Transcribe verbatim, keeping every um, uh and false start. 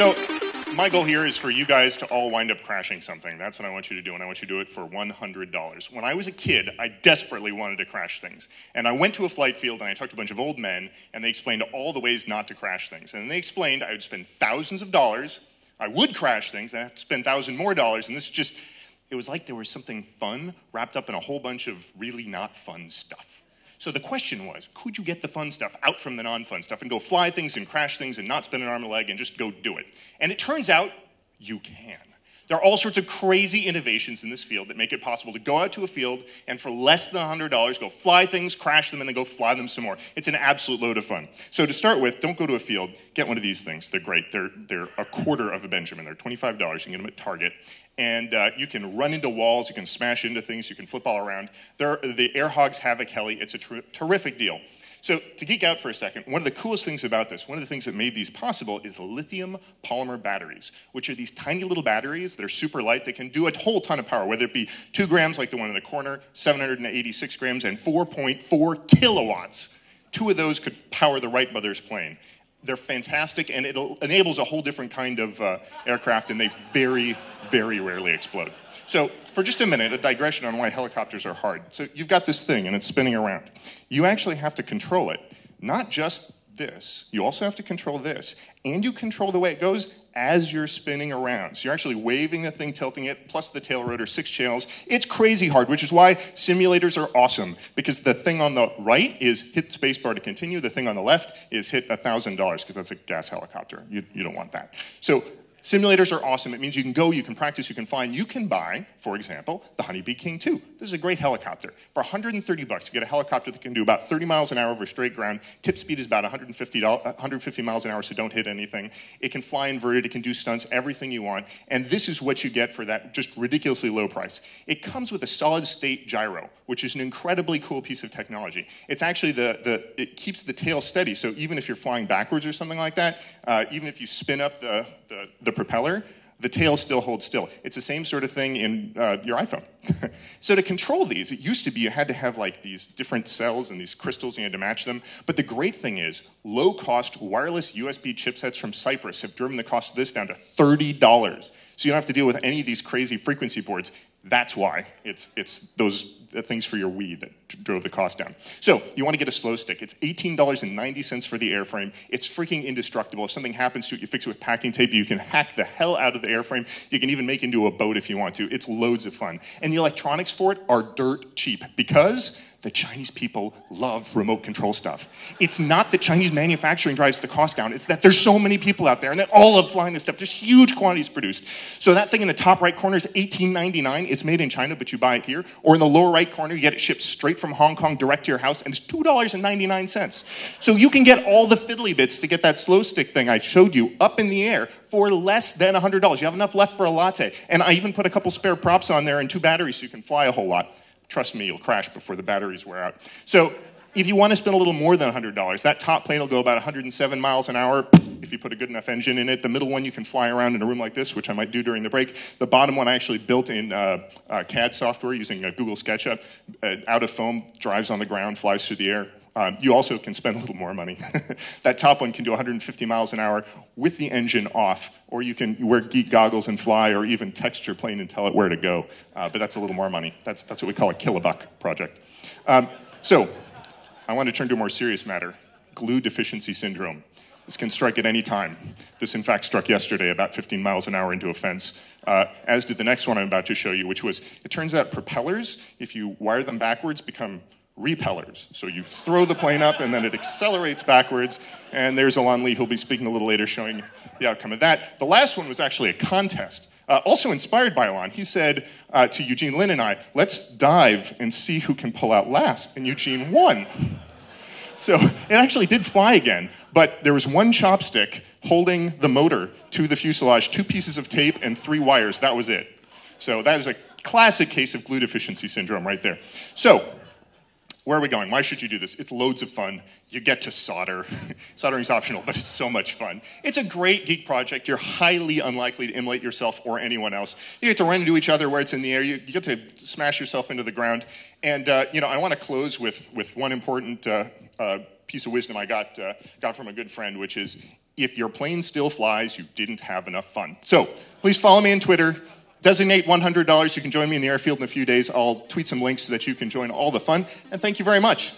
So my goal here is for you guys to all wind up crashing something. That's what I want you to do, and I want you to do it for one hundred dollars. When I was a kid, I desperately wanted to crash things. And I went to a flight field, and I talked to a bunch of old men, and they explained all the ways not to crash things. And they explained I would spend thousands of dollars, I would crash things, and I'd have to spend thousands more dollars, and this just, it was like there was something fun wrapped up in a whole bunch of really not fun stuff. So the question was, could you get the fun stuff out from the non-fun stuff and go fly things and crash things and not spend an arm and a leg and just go do it? And it turns out you can. There are all sorts of crazy innovations in this field that make it possible to go out to a field and for less than one hundred dollars go fly things, crash them, and then go fly them some more. It's an absolute load of fun. So to start with, don't go to a field. Get one of these things. They're great. They're, they're a quarter of a Benjamin. They're twenty-five dollars. You can get them at Target. And uh, you can run into walls, you can smash into things, you can flip all around. There are the Air Hogs Havoc Heli, it's a ter terrific deal. So to geek out for a second, one of the coolest things about this, one of the things that made these possible is lithium polymer batteries, which are these tiny little batteries that are super light that can do a whole ton of power, whether it be two grams like the one in the corner, seven hundred eighty-six grams, and four point four kilowatts. Two of those could power the Wright Brothers plane. They're fantastic, and it enables a whole different kind of uh, aircraft, and they very, very rarely explode. So for just a minute, a digression on why helicopters are hard. So you've got this thing, and it's spinning around. You actually have to control it, not just this. You also have to control this, and you control the way it goes as you're spinning around. So you're actually waving the thing, tilting it, plus the tail rotor, six channels. It's crazy hard, which is why simulators are awesome, because the thing on the right is hit spacebar to continue. The thing on the left is hit one thousand dollars, because that's a gas helicopter. You, you don't want that. So simulators are awesome. It means you can go, you can practice, you can find. You can buy, for example, the Honeybee King two. This is a great helicopter. For one hundred thirty bucks, you get a helicopter that can do about thirty miles an hour over straight ground. Tip speed is about one hundred fifty miles an hour, so don't hit anything. It can fly inverted. It can do stunts, everything you want. And this is what you get for that just ridiculously low price. It comes with a solid-state gyro, which is an incredibly cool piece of technology. It's actually the, the it keeps the tail steady, so even if you're flying backwards or something like that, uh, even if you spin up the, the, the propeller, the tail still holds still. It's the same sort of thing in uh, your iPhone. So to control these, it used to be you had to have like these different cells and these crystals, and you had to match them. But the great thing is, low-cost wireless U S B chipsets from Cypress have driven the cost of this down to thirty dollars. So you don't have to deal with any of these crazy frequency boards. That's why it's, it's those things for your Wii that drove the cost down. So you want to get a slow stick. It's eighteen dollars and ninety cents for the airframe. It's freaking indestructible. If something happens to it, you fix it with packing tape. You can hack the hell out of the airframe. You can even make it into a boat if you want to. It's loads of fun. And the electronics for it are dirt cheap because the Chinese people love remote control stuff. It's not that Chinese manufacturing drives the cost down. It's that there's so many people out there and that all of flying this stuff. There's huge quantities produced. So that thing in the top right corner is eighteen ninety-nine. It's made in China, but you buy it here. Or in the lower right corner, you get it shipped straight from Hong Kong direct to your house, and it's two dollars and ninety-nine cents. So you can get all the fiddly bits to get that slow stick thing I showed you up in the air for less than one hundred dollars. You have enough left for a latte. And I even put a couple spare props on there and two batteries so you can fly a whole lot. Trust me, you'll crash before the batteries wear out. So if you want to spend a little more than one hundred dollars, that top plane will go about one hundred seven miles an hour if you put a good enough engine in it. The middle one you can fly around in a room like this, which I might do during the break. The bottom one I actually built in uh, uh, C A D software using uh, Google SketchUp. Uh, out of foam, drives on the ground, flies through the air. Um, you also can spend a little more money. That top one can do one hundred fifty miles an hour with the engine off, or you can wear geek goggles and fly, or even text your plane and tell it where to go. Uh, but that's a little more money. That's, that's what we call a kill-a-buck project. Um, so I want to turn to a more serious matter, glue deficiency syndrome. This can strike at any time. This, in fact, struck yesterday about fifteen miles an hour into a fence, uh, as did the next one I'm about to show you, which was, it turns out propellers, if you wire them backwards, become repellers. So you throw the plane up and then it accelerates backwards, and there's Alon Lee, who'll be speaking a little later, showing the outcome of that. The last one was actually a contest, uh, also inspired by Alon. He said uh, to Eugene Lin and I, let's dive and see who can pull out last, and Eugene won. So it actually did fly again, but there was one chopstick holding the motor to the fuselage, two pieces of tape and three wires, that was it. So that is a classic case of glue deficiency syndrome right there. So where are we going? Why should you do this? It's loads of fun. You get to solder. Soldering's optional, but it's so much fun. It's a great geek project. You're highly unlikely to immolate yourself or anyone else. You get to run into each other where it's in the air. You, you get to smash yourself into the ground. And uh, you know, I want to close with, with one important uh, uh, piece of wisdom I got, uh, got from a good friend, which is, if your plane still flies, you didn't have enough fun. So please follow me on Twitter. Designate one hundred dollars. You can join me in the airfield in a few days. I'll tweet some links so that you can join all the fun. And thank you very much.